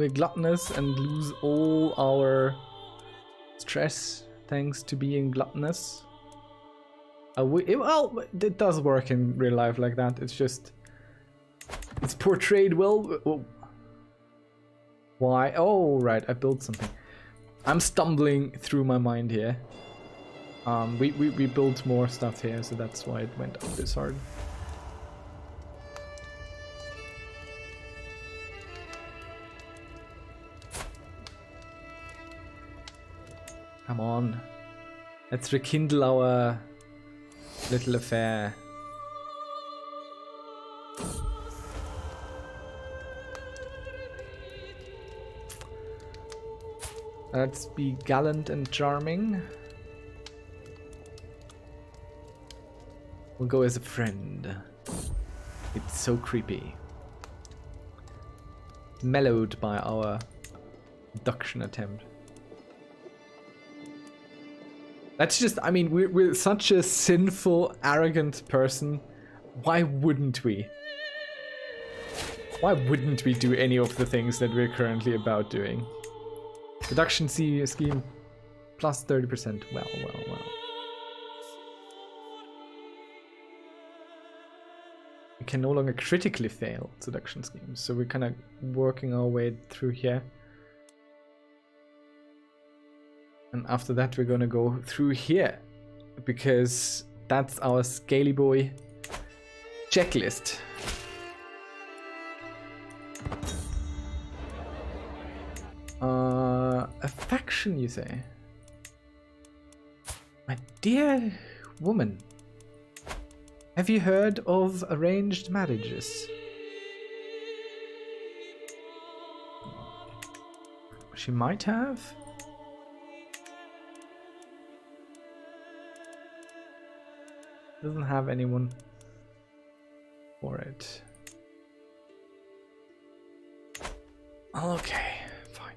We're gluttonous and lose all our stress thanks to being gluttonous. Well, it does work in real life like that. It's just... it's portrayed well. Why? Oh, right. I built something. I'm stumbling through my mind here. We built more stuff here, so that's why it went up this hard. Come on. Let's rekindle our little affair. Let's be gallant and charming. We'll go as a friend. It's so creepy. Mellowed by our abduction attempt. That's just, I mean, we're such a sinful, arrogant person. Why wouldn't we? Why wouldn't we do any of the things that we're currently about doing? Reduction scheme plus 30%. Well. We can no longer critically fail seduction schemes, so we're kind of working our way through here. And after that we're gonna go through here, because that's our Scaly Boy checklist. A faction, you say? My dear woman, have you heard of arranged marriages? She might have. Doesn't have anyone for it. Okay, fine.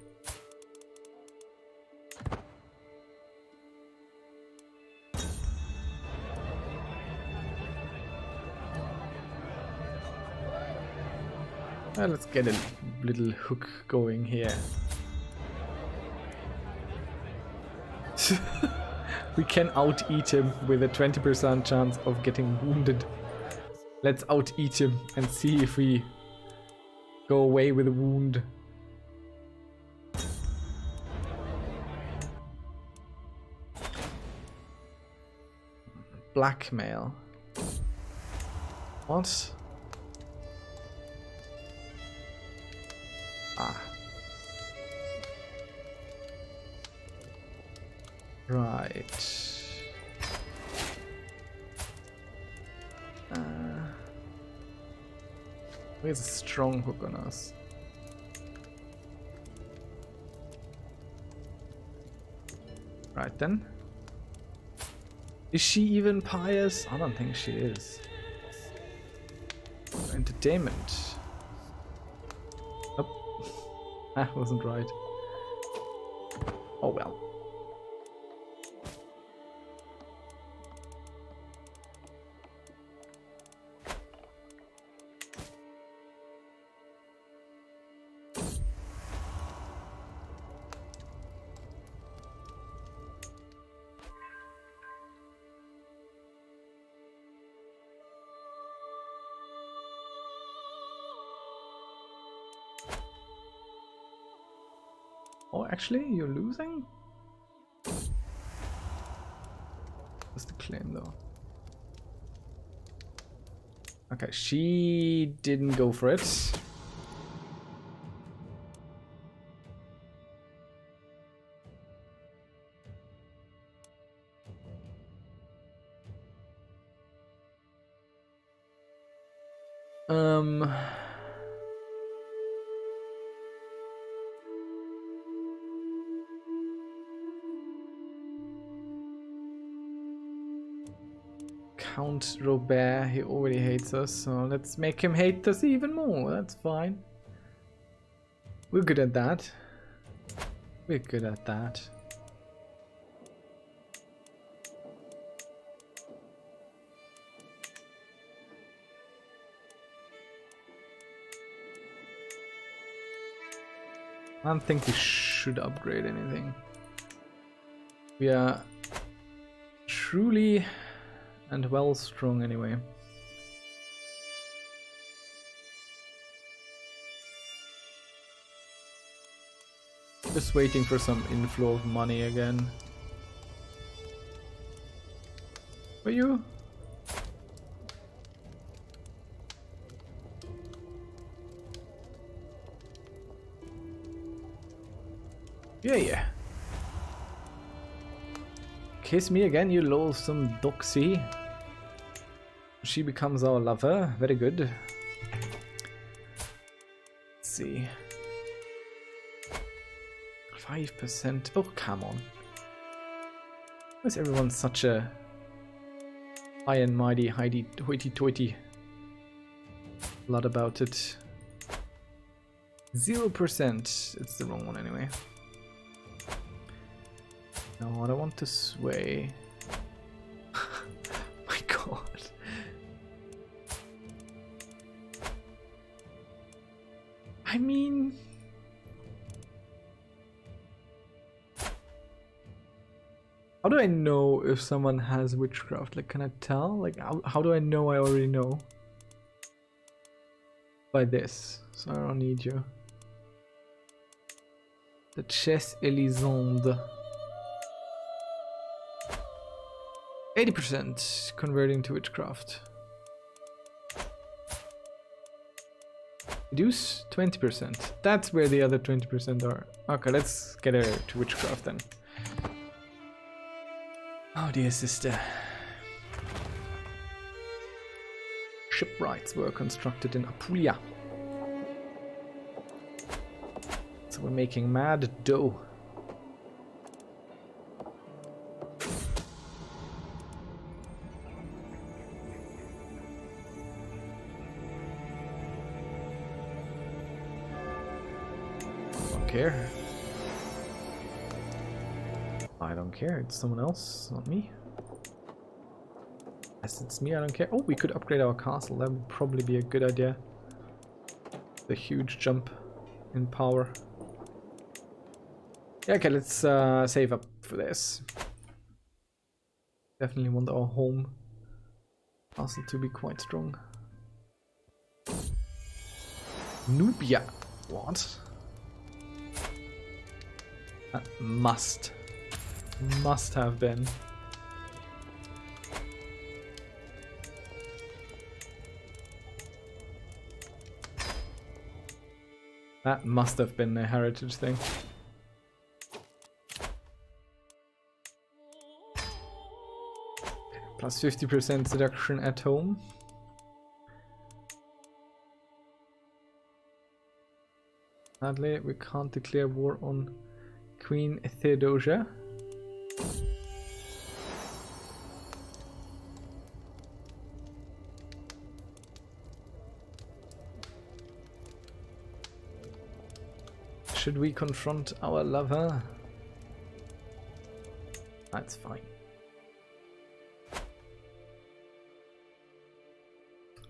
Well, let's get a little hook going here. We can out-eat him with a 20% chance of getting wounded. Let's out-eat him and see if we go away with a wound. Blackmail. What? Ah. Right. There's a strong hook on us. Right then. Is she even pious? I don't think she is. Entertainment. Oh, that wasn't right. Oh well. Actually, you're losing? That's the claim though. Okay, she didn't go for it. Count Robert, he already hates us, so let's make him hate us even more. That's fine. We're good at that. We're good at that. I don't think we should upgrade anything. We are truly and well strong anyway. Just waiting for some inflow of money again. For you? Yeah, yeah. Kiss me again, you loathsome doxy. She becomes our lover. Very good. Let's see. 5%. Oh, come on. Why is everyone such a high and mighty, hoity-toity blood about it? 0%. It's the wrong one anyway. No, I don't want to sway. My god. I mean... how do I know if someone has witchcraft? Like, can I tell? Like, how do I know I already know? By this. So I don't need you. The Chasse Elisande. 80% converting to witchcraft. Reduce 20%. That's where the other 20% are. Okay, let's get her to witchcraft then. Oh dear sister. Shipwrights were constructed in Apulia. So we're making mad dough. Care. I don't care, it's someone else, not me. Yes, it's me, I don't care. Oh, we could upgrade our castle, that would probably be a good idea. The huge jump in power. Yeah, okay, let's save up for this. Definitely want our home castle to be quite strong. Nubia. What? That must have been. That must have been a heritage thing. Plus 50% seduction at home. Sadly, we can't declare war on Queen Theodosia. Should we confront our lover? That's fine.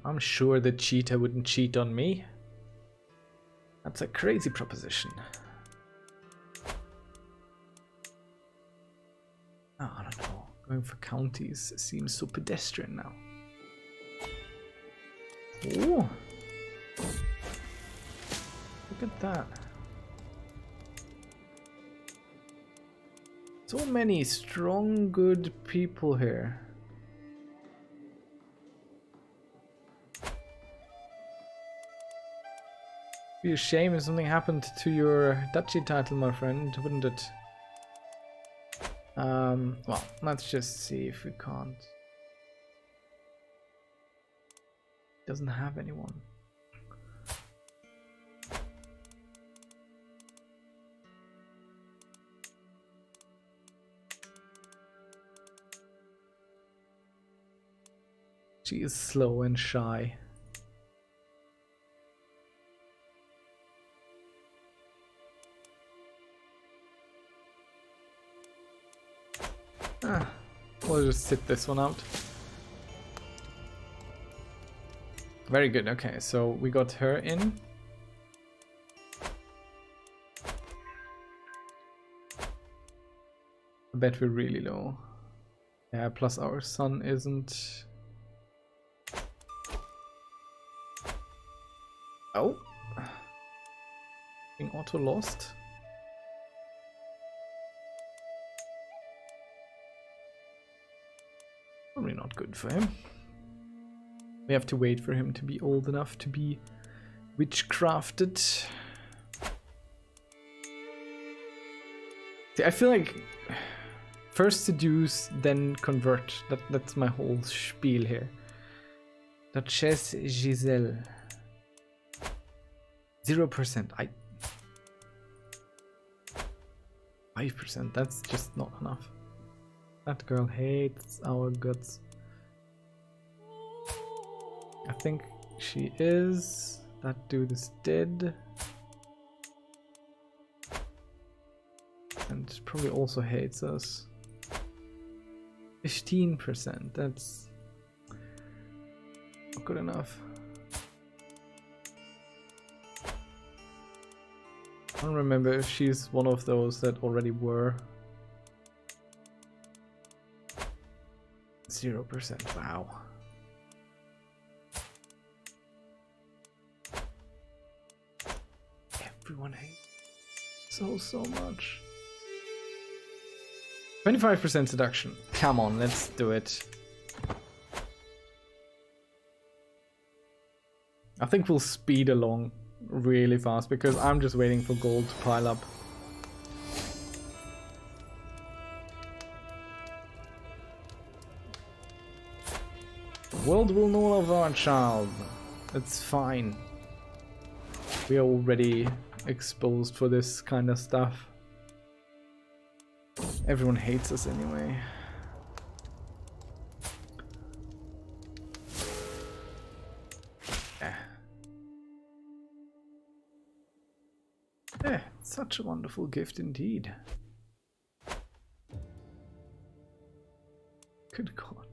I'm sure the cheater wouldn't cheat on me. That's a crazy proposition. I don't know, going for counties seems so pedestrian now. Oh, look at that. So many strong, good people here. It'd be a shame if something happened to your duchy title, my friend, wouldn't it? Well, let's just see if we can't. Doesn't have anyone. She is slow and shy. We'll just sit this one out. Very good, okay, so we got her in. I bet we're really low. Yeah, plus our sun isn't... Oh! Being auto lost. Probably not good for him. We have to wait for him to be old enough to be witchcrafted. See, I feel like first seduce, then convert. That's my whole spiel here. Duchesse Giselle. 0%. 5%. That's just not enough. That girl hates our guts. I think she is. That dude is dead. And probably also hates us. 15%. That's not good enough. I don't remember if she's one of those that already were. 0%. Wow. Everyone hates so much. 25% seduction. Come on, let's do it. I think we'll speed along really fast because I'm just waiting for gold to pile up. The world will know of our child. It's fine. We are already exposed for this kind of stuff. Everyone hates us anyway. Yeah. Yeah, such a wonderful gift indeed. Good God.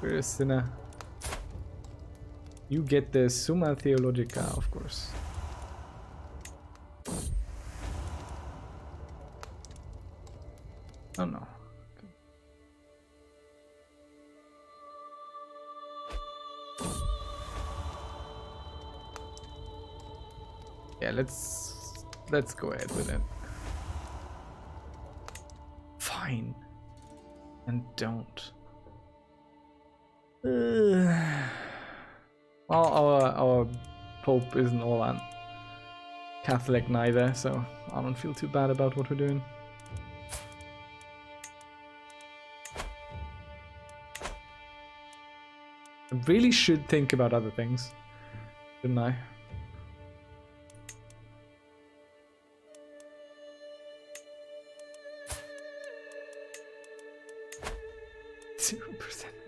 We're a sinner. You get the Summa Theologica, of course. Oh no. Okay. Yeah, let's go ahead with it. Fine. And don't. Well, our Pope isn't all that Catholic neither, so I don't feel too bad about what we're doing. I really should think about other things, shouldn't I?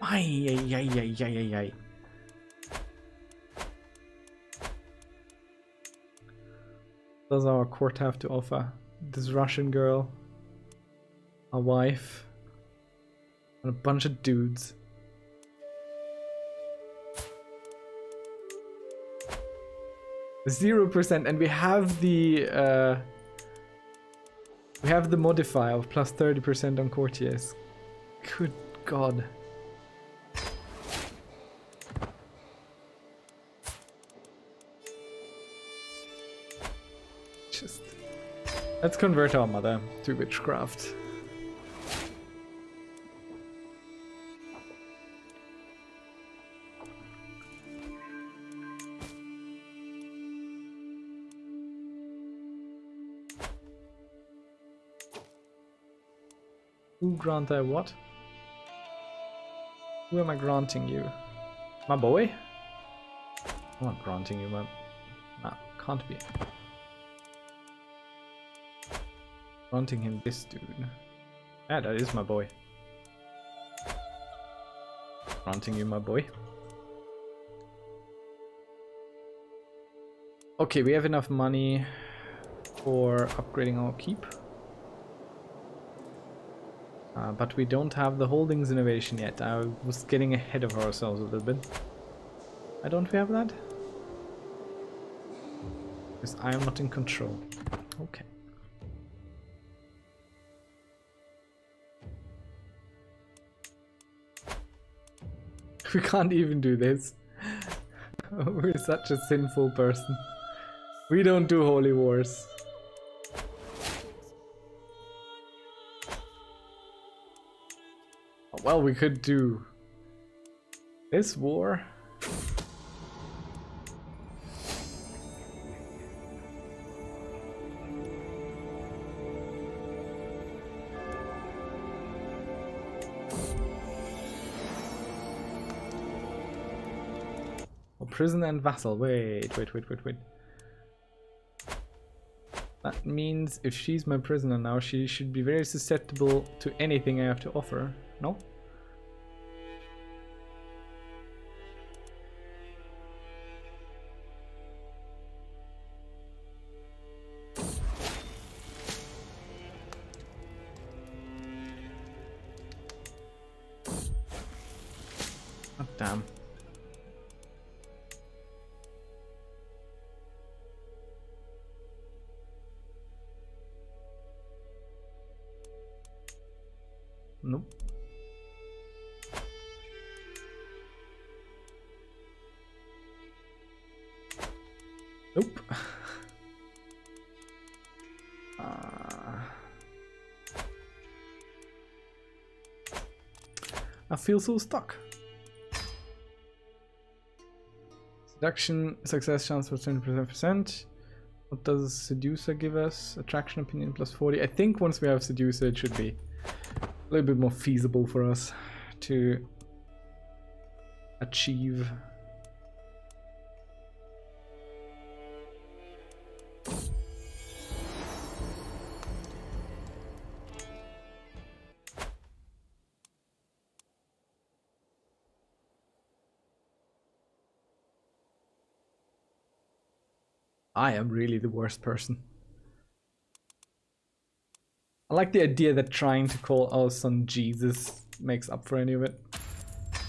Ay. What does our court have to offer? This Russian girl, a wife, and a bunch of dudes. The 0%, and we have the modifier of plus 30% on courtiers. Good God. Let's convert our mother to witchcraft. Who grant I what? Who am I granting you? My boy? I'm not granting you, my... Nah, can't be. Granting him this dude. Yeah, that is my boy. Granting you my boy. Okay, we have enough money for upgrading our keep. But we don't have the holdings innovation yet. I was getting ahead of ourselves a little bit. Why don't we have that? Because I am not in control. Okay. We can't even do this. We're such a sinful person. We don't do holy wars. Well, we could do this war. Prison and vassal. Wait. That means if she's my prisoner now, she should be very susceptible to anything I have to offer. No? Oh, damn. Nope. Nope. I feel so stuck. Seduction success chance for 20%. What does seducer give us? Attraction opinion plus 40. I think once we have seducer, it should be a little bit more feasible for us to achieve. I am really the worst person. I like the idea that trying to call our son Jesus makes up for any of it. Of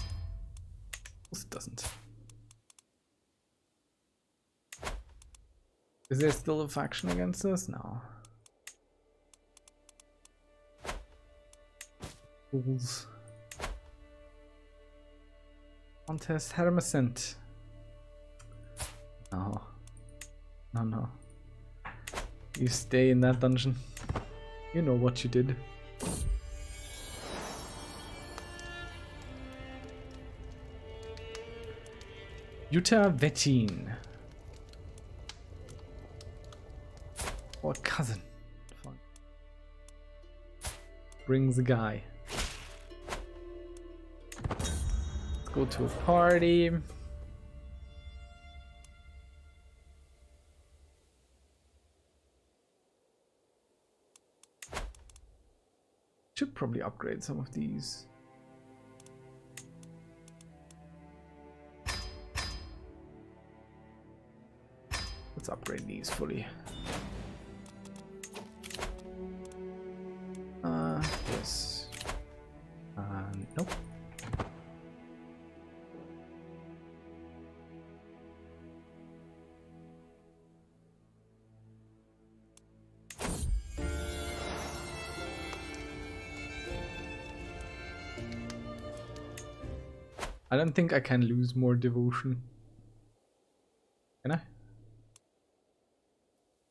course it doesn't. Is there still a faction against us? No. Fools. Contest Hermescent. No. No, no. You stay in that dungeon. You know what you did. Jutta Wettin. Or cousin. Fine. Brings a guy. Let's go to a party. Should probably upgrade some of these. Let's upgrade these fully. Yes. Nope. I don't think I can lose more devotion. Can I?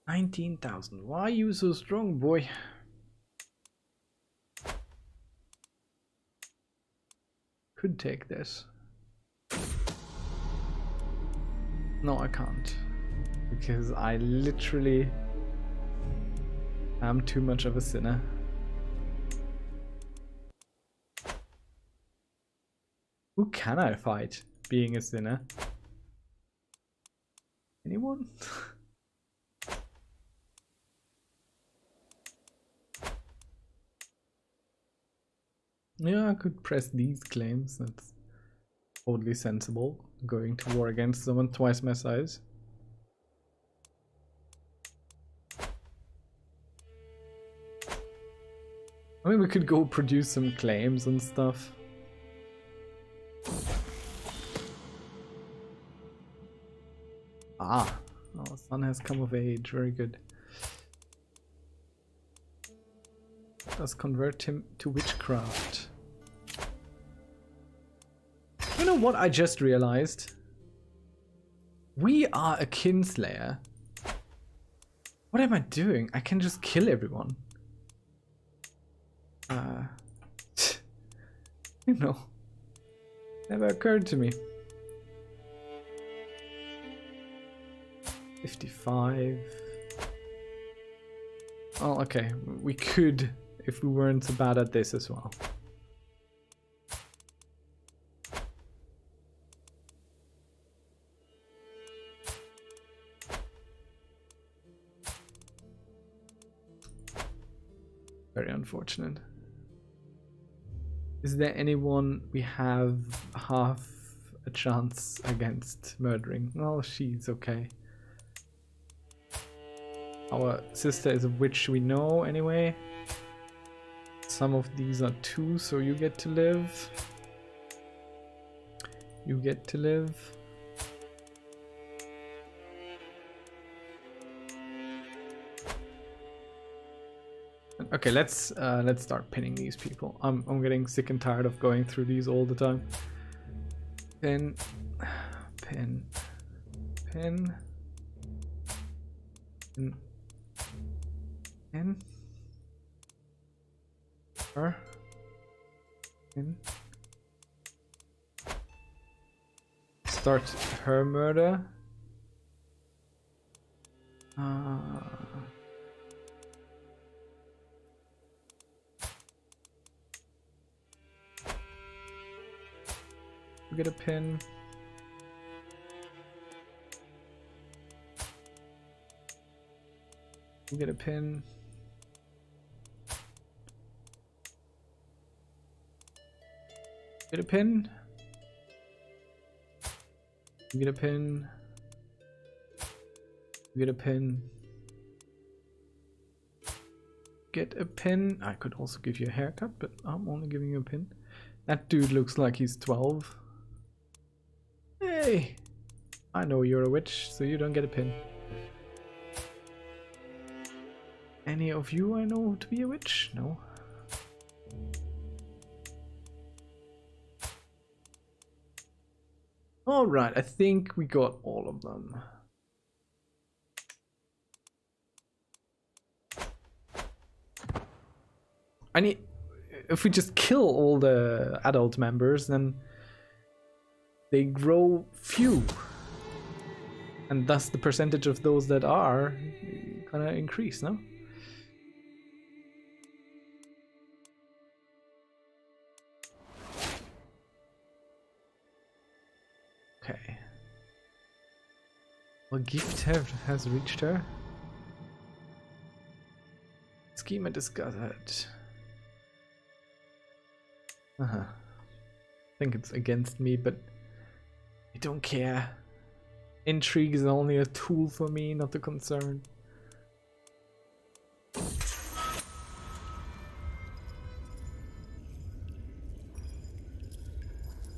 19,000. Why are you so strong, boy? Could take this. No, I can't. Because I literally am too much of a sinner. Who can I fight being a sinner? Anyone? Yeah, I could press these claims. That's totally sensible. Going to war against someone twice my size. I mean, we could go produce some claims and stuff. Ah, our son has come of age, very good. Let us convert him to witchcraft. You know know what I just realized? We are a kinslayer. What am I doing? I can just kill everyone. You know, never occurred to me. 55. Oh, okay. We could, if we weren't so bad at this as well. Very unfortunate. Is there anyone we have half a chance against murdering? Well, she's okay. Our sister is a witch we know anyway. Some of these are two, so you get to live. You get to live. Okay, let's start pinning these people. I'm getting sick and tired of going through these all the time. Pin, pin, pin, pin, pin, her, pin. Start her murder. Get a pin. You get a pin. Get a pin. You get a pin. You get a pin. Get a pin. I could also give you a haircut, but I'm only giving you a pin. That dude looks like he's 12. Hey, I know you're a witch, so you don't get a pin. Any of you I know to be a witch? No. Alright, I think we got all of them. I need... If we just kill all the adult members, then... They grow few, and thus the percentage of those that are gonna increase, no? Okay. Well, gift has reached her. Schema discovered. I think it's against me, but I don't care. Intrigue is only a tool for me, not a concern.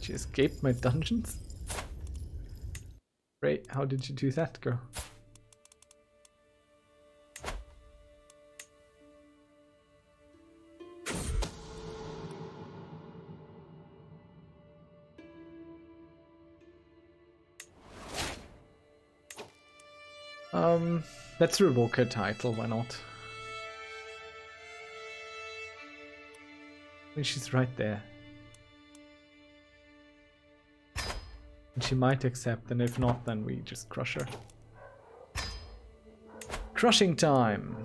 She escaped my dungeons? Great, how did you do that, girl? Let's revoke her title, why not? I think she's right there. And she might accept, and if not, then we just crush her. Crushing time!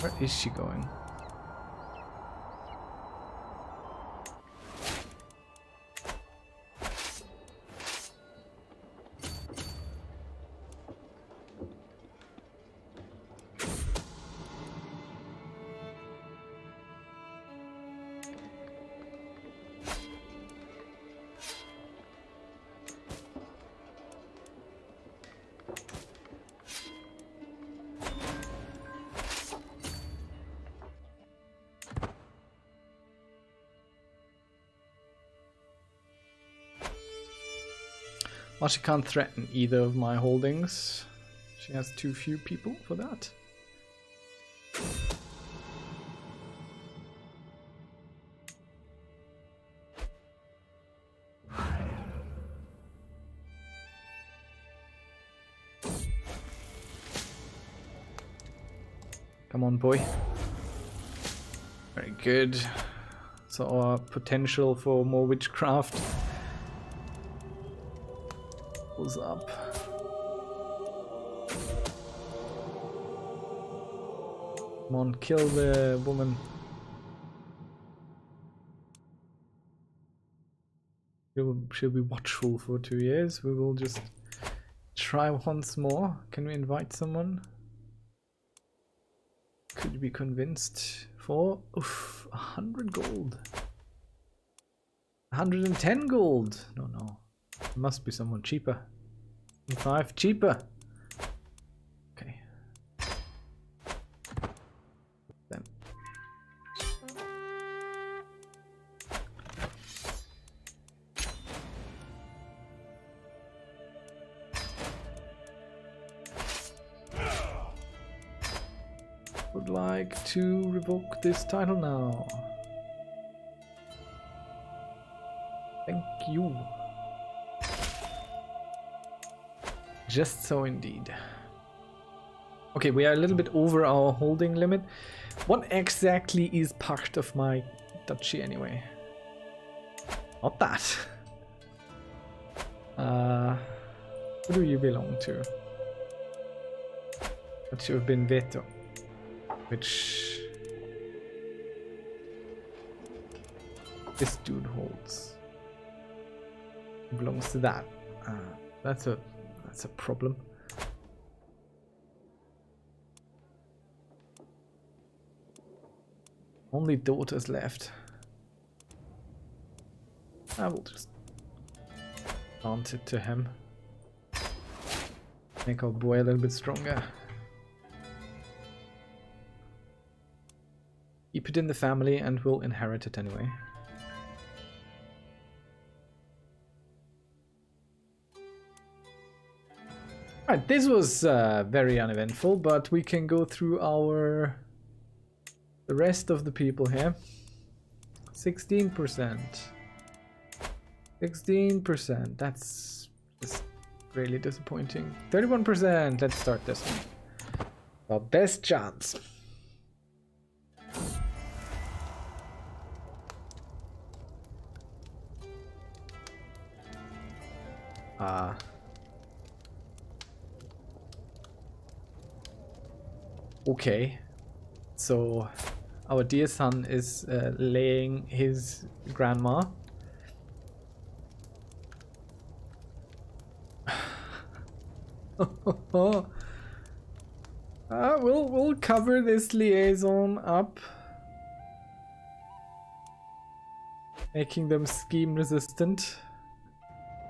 Where is she going? Well, she can't threaten either of my holdings. She has too few people for that. Come on, boy. Very good. So our potential for more witchcraft goes up. Come on, kill the woman. She'll be watchful for 2 years. We will just try once more. Can we invite someone? Could be convinced for 100 gold. 110 gold. No. There must be someone cheaper. 5 cheaper. Okay. Then. Would like to revoke this title now. Thank you. Just so indeed. Okay, we are a little bit over our holding limit. What exactly is part of my duchy anyway? Not that. Who do you belong to? Duchy of Benveto. Which this dude holds. It belongs to that. That's a problem. Only daughters left. I will just plant it to him. Make our boy a little bit stronger. Keep it in the family and we'll inherit it anyway. Alright, this was very uneventful, but we can go through the rest of the people here. 16%. 16%, that's just really disappointing. 31%, let's start this one. Our best chance. Okay, so our dear son is laying his grandma. We'll cover this liaison up, making them scheme resistant.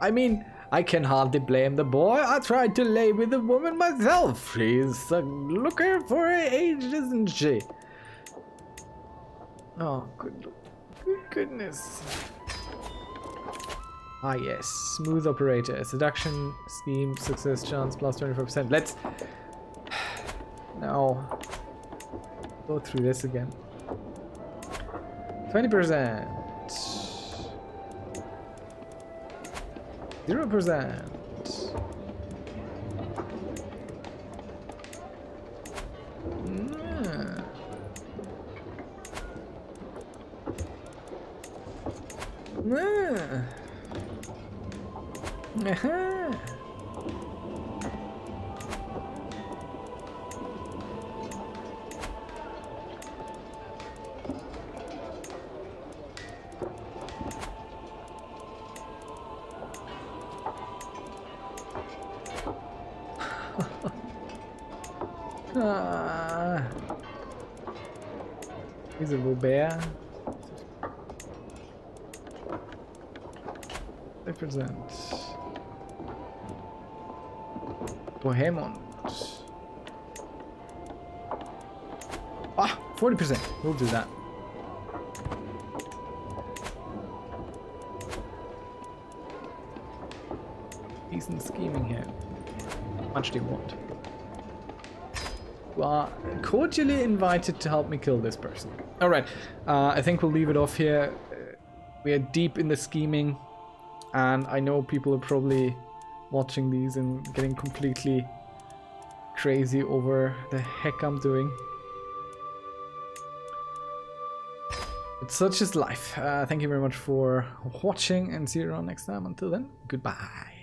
I mean, I can hardly blame the boy. I tried to lay with the woman myself. She's a looker for her age, isn't she? Oh, good goodness. Ah, yes. Smooth operator. Seduction, scheme, success chance, plus 24%. Let's now go through this again. 20%. 0%. He's a Robert. 5%. Bohemond. Ah, 40%. We'll do that. decent scheming here. How much do you want? You are cordially invited to help me kill this person. Alright, I think we'll leave it off here. We are deep in the scheming, and I know people are probably watching these and getting completely crazy over the heck I'm doing. But such is life. Thank you very much for watching, and see you around next time. Until then, goodbye.